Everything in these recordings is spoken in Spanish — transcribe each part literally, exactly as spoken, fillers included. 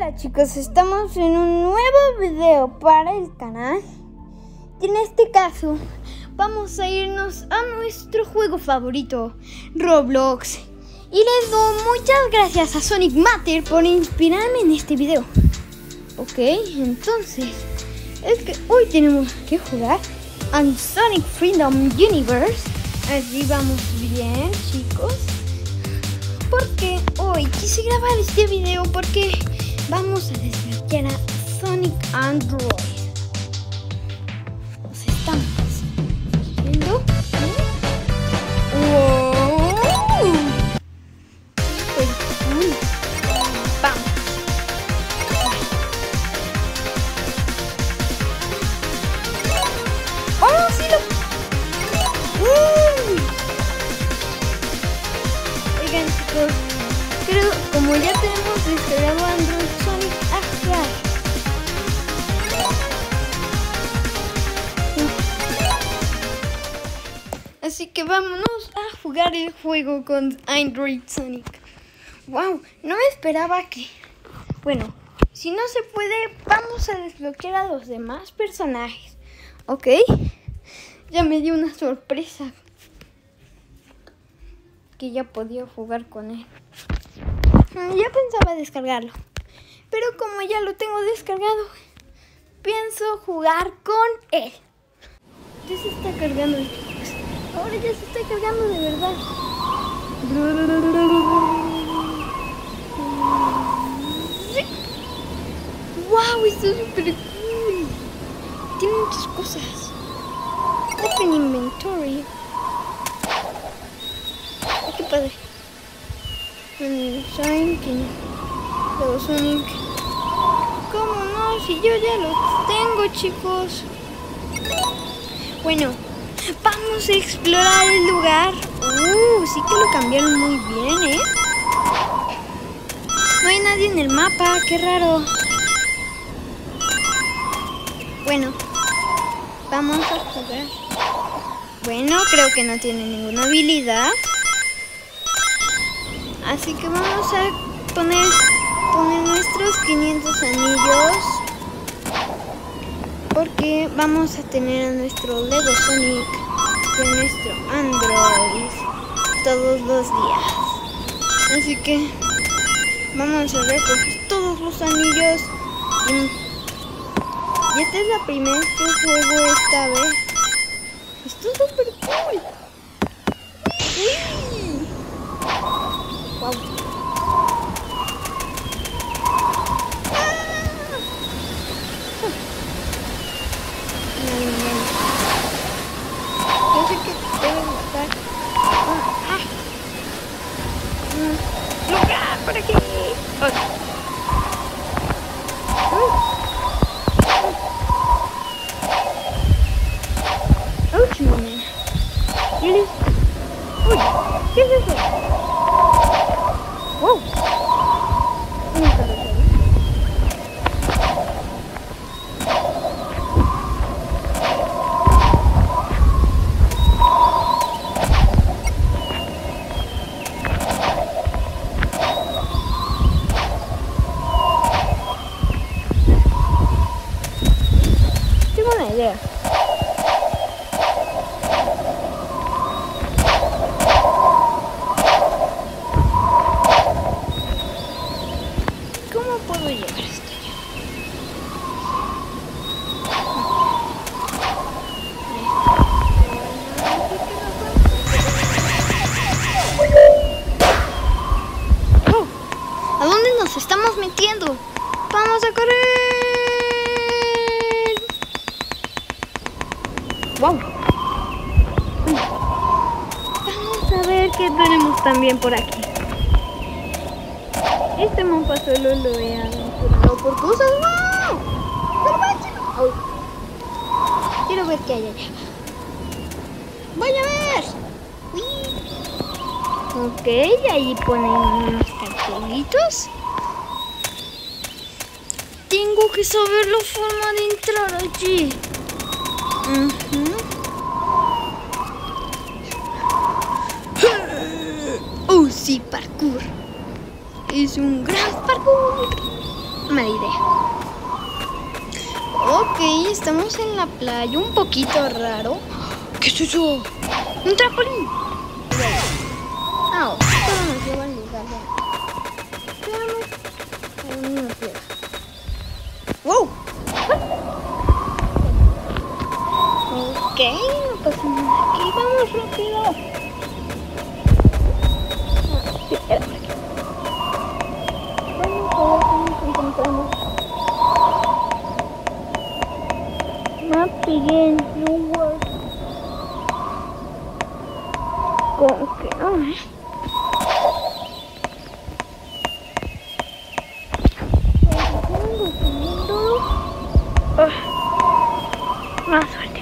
Hola chicos, estamos en un nuevo video para el canal. Y en este caso vamos a irnos a nuestro juego favorito, Roblox. Y les doy muchas gracias a Sonic Matter por inspirarme en este video. Ok, entonces es que hoy tenemos que jugar a Sonic Freedom Universe. Así vamos bien chicos, porque hoy quise grabar este video porque vamos a desbloquear a Sonic Android. Nos estamos viendo. ¡Wow! Pues, ¡vamos! ¡Oh, sí lo! ¡Uh! Oigan chicos, creo como ya tenemos descargado Android Sonic actual. Así que vámonos a jugar el juego con Android Sonic. Wow, no me esperaba que... Bueno, si no se puede, vamos a desbloquear a los demás personajes. Ok, ya me dio una sorpresa que ya podía jugar con él. Ya pensaba descargarlo, pero como ya lo tengo descargado, pienso jugar con él. Ya se está cargando, chicos. Ahora ya se está cargando de verdad. Sí. ¡Wow! Está súper cool. Tiene muchas cosas. Open Inventory. Ay, ¡qué padre! Sonic, Lego Sonic. ¿Cómo no? Si yo ya lo tengo, chicos. Bueno, vamos a explorar el lugar. Uh, sí que lo cambiaron muy bien, ¿eh? No hay nadie en el mapa, qué raro. Bueno, vamos a jugar. Bueno, creo que no tiene ninguna habilidad. Así que vamos a poner, poner nuestros quinientos anillos, porque vamos a tener a nuestro Lego Sonic y a nuestro Android todos los días. Así que vamos a recoger todos los anillos. Y esta es la primera que juego esta vez. Esto es súper cool. ¡Sí! Wow. Yo sé que debe estar. Ah. ¡Lugar por aquí! ¡Oh! ¡Oh, chimena! ¡Uy! ¿Qué es eso? ¡Wow! Una carretera. Tengo una idea. ¡Vamos a correr! ¡Wow! Vamos a ver qué tenemos también por aquí. Este mapa solo lo he aventurado por cosas. ¡Wow! ¡Oh! Quiero ver qué hay allá. ¡Voy a ver! ¡Uy! Ok, y ahí ponen unos cartelitos. Tengo que saber la forma de entrar allí. Uh-huh. Oh, sí, parkour. Es un gran parkour. me iré. Ok, estamos en la playa, un poquito raro. ¿Qué es eso? ¡Un trampolín! Ah, oh, esto nos lleva al lugar de... Ahí nos lleva. ¡Wow! Ok, no pasa nada. Aquí vamos rápido. Ah, sí, era por aquí. Bueno, ahora nos encontramos. Mapping New World. Como que no, ¿eh? Oh, más suerte.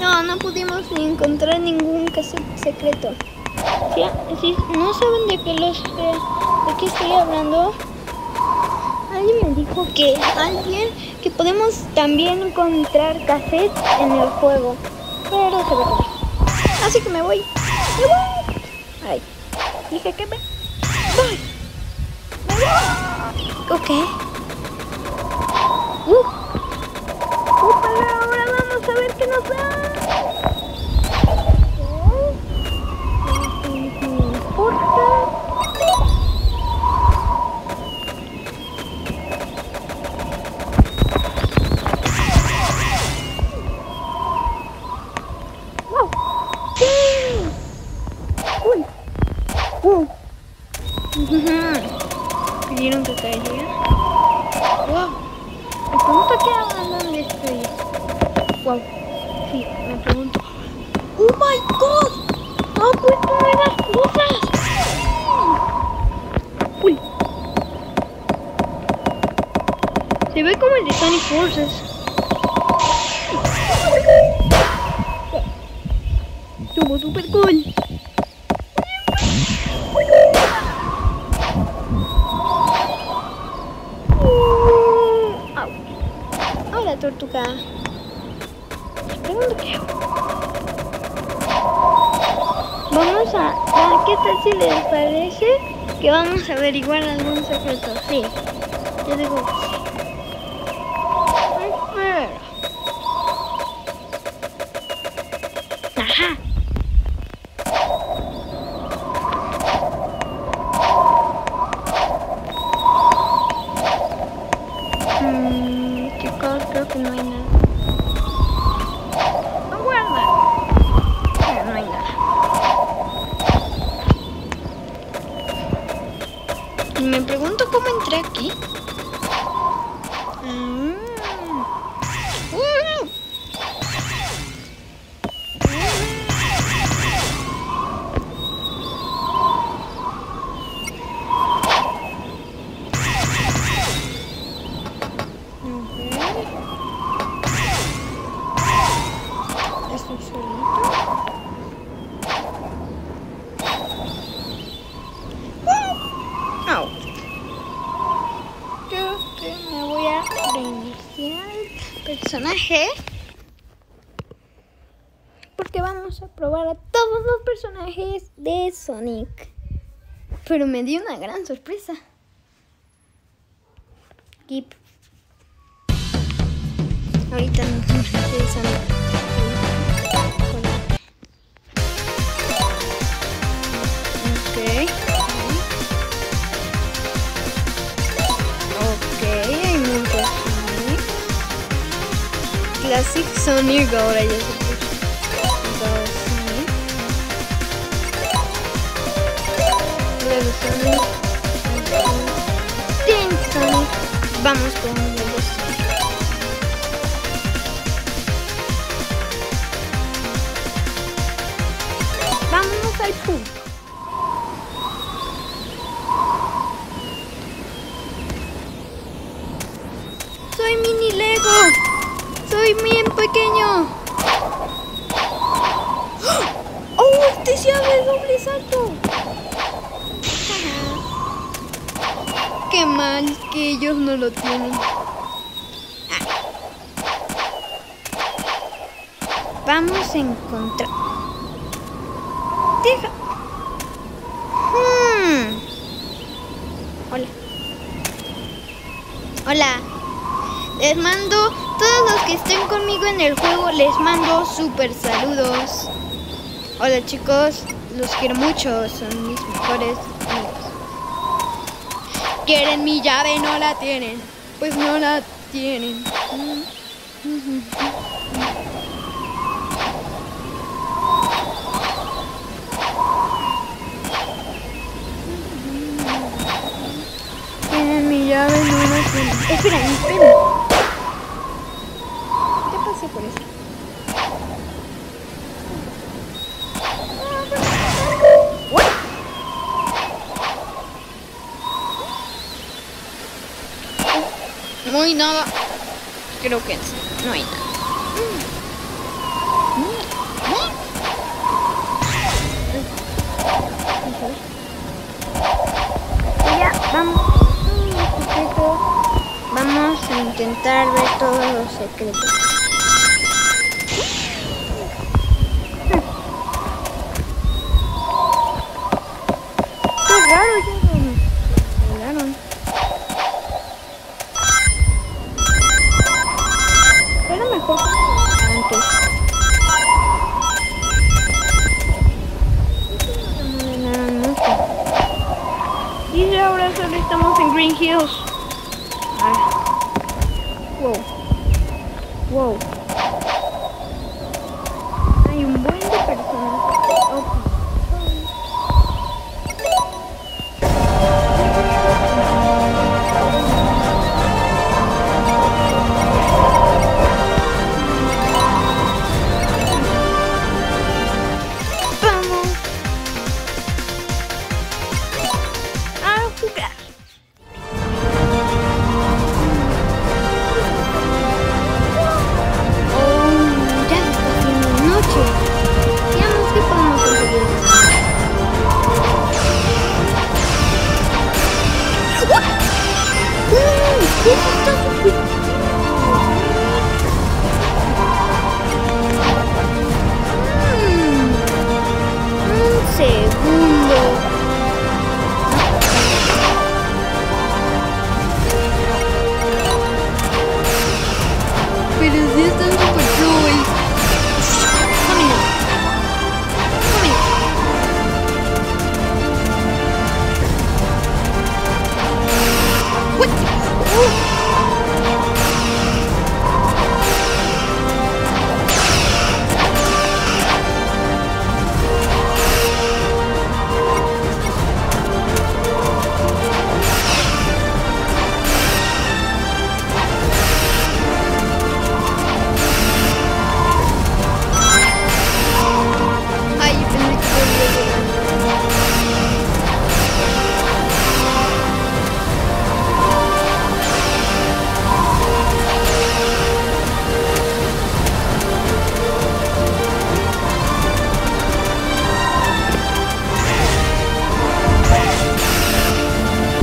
No, no pudimos ni encontrar ningún cassette secreto. ¿Sí? ¿Sí? ¿No saben de qué los eh, de qué estoy hablando? Alguien me dijo que alguien que podemos también encontrar cassettes en el juego, pero se ve como. Así que me voy. Me voy. Ay, dije que me voy. Me voy. Ok. Uh. Úpala, ahora vamos a ver qué nos da. ¿Qué? No me importa. Wow. Sí. Cool. Wow. ¿Vieron que caería? Wow. Me pregunto qué hago donde estoy. Wow. Sí, me pregunto. ¡Oh my god! ¡Han puesto nuevas cosas! Uy. Se ve como el de Sonic Forces. Estuvo super cool. Tortuga. Vamos a, a... ¿Qué tal si les parece que vamos a averiguar algún secreto? Sí. Yo digo que sí. Ajá. Creo que no hay nada. No guarda. No, no hay nada. Y me pregunto cómo entré aquí. Mm. Uh. Personaje, porque vamos a probar a todos los personajes de Sonic, pero me dio una gran sorpresa. Gip. Ahorita no de Sonic. Classic Sonic, ahora ya se puso. Lego Sonic. Pink Sonic. Vamos con Lego Sonic. Vámonos al pool. Soy mini Lego. Soy bien pequeño. ¡Oh! Este se abre el doble salto. Qué mal que ellos no lo tienen. Vamos a encontrar. Deja. Hmm. Hola. Hola. Les mando, todos los que estén conmigo en el juego, les mando súper saludos. Hola chicos, los quiero mucho, son mis mejores amigos. ¿Quieren mi llave? No la tienen. Pues no la tienen. Mi llave no la tiene. Espera, espera. Ya pasé por eso. ¿What? No hay nada. Creo que no hay nada. Ya, vamos. Vamos a intentar ver todos los secretos. Qué raro, ya volaron. Era mejor que antes. Y ahora solo estamos en Green Hills. Wow, wow, hay un buen de personas. Okay.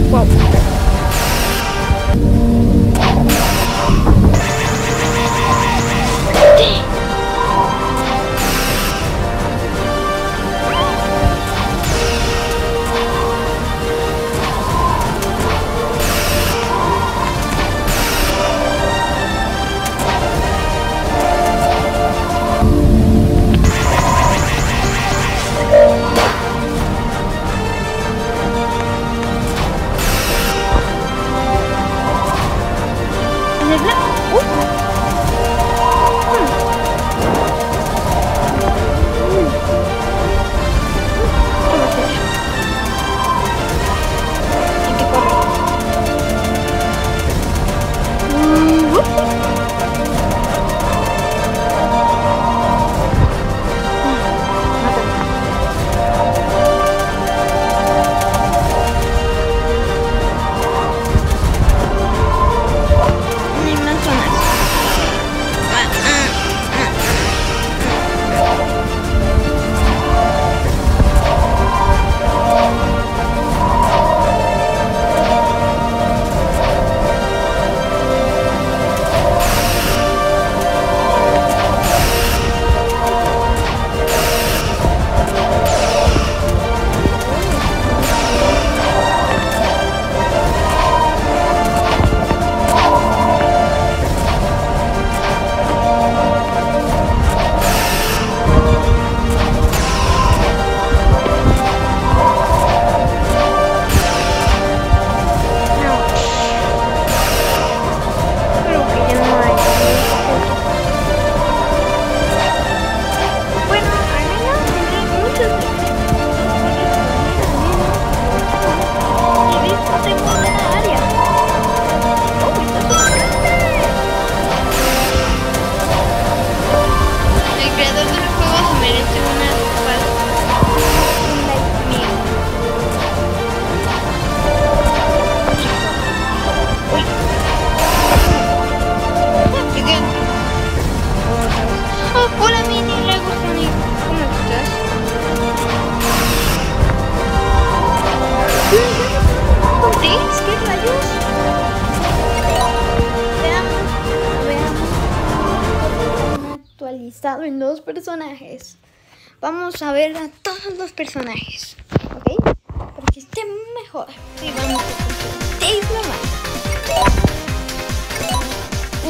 Vamos a jugar. Look! ¿Veis? ¿Qué rayos? Veamos, veamos. Actualizado en dos personajes. Vamos a ver a todos los personajes, ¿ok? Para que estén mejor. Y vamos a diplomático.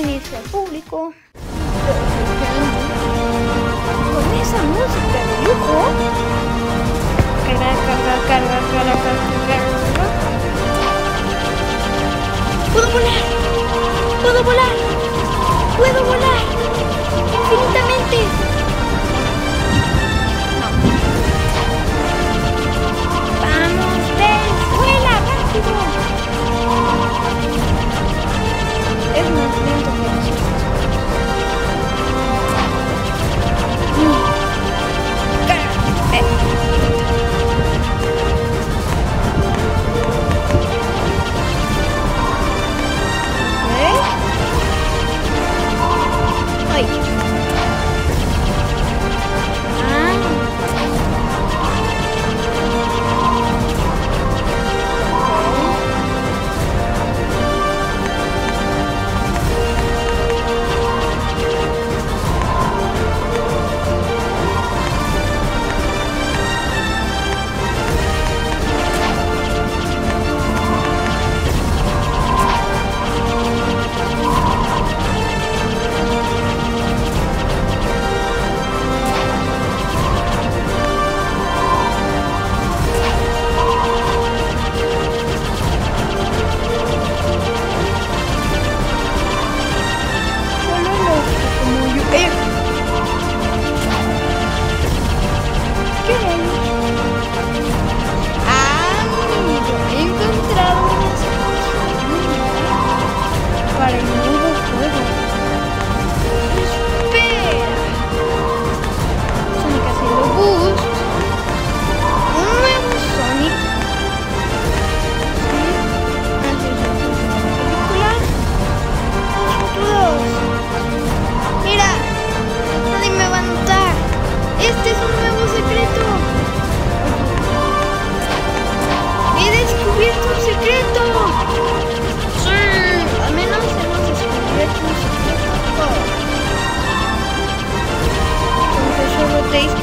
Inicio al público. Con esa música de lujo. Carga, carga, carga, carga, carga. ¡Puedo volar! ¡Puedo volar! ¡Puedo volar! ¡Infinitamente!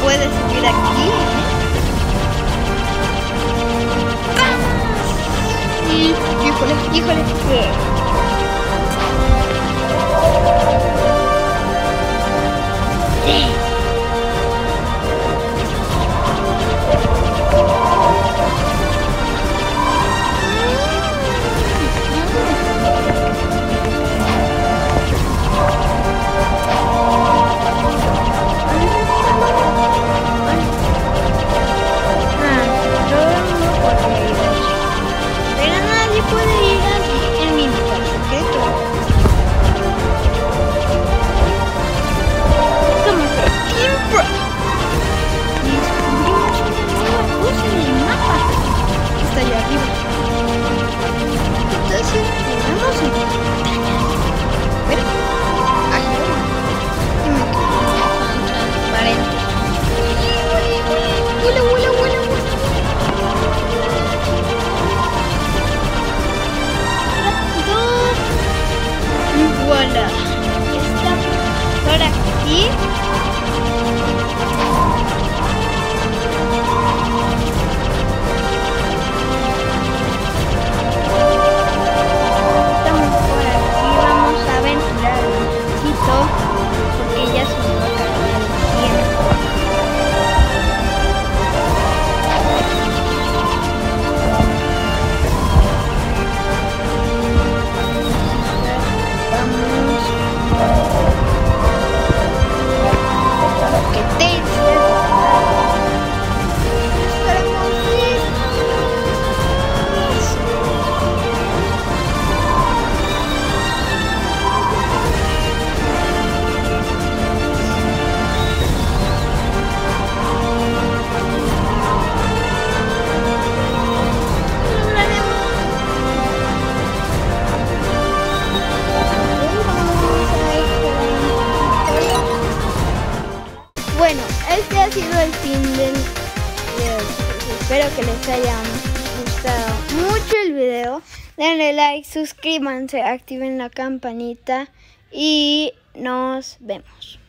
Puedes subir aquí. ¡Vamos! Híjole, híjole, híjole. Sí. Este ha sido el fin del video. Espero que les haya gustado mucho el video. video, denle like, suscríbanse, activen la campanita y nos vemos.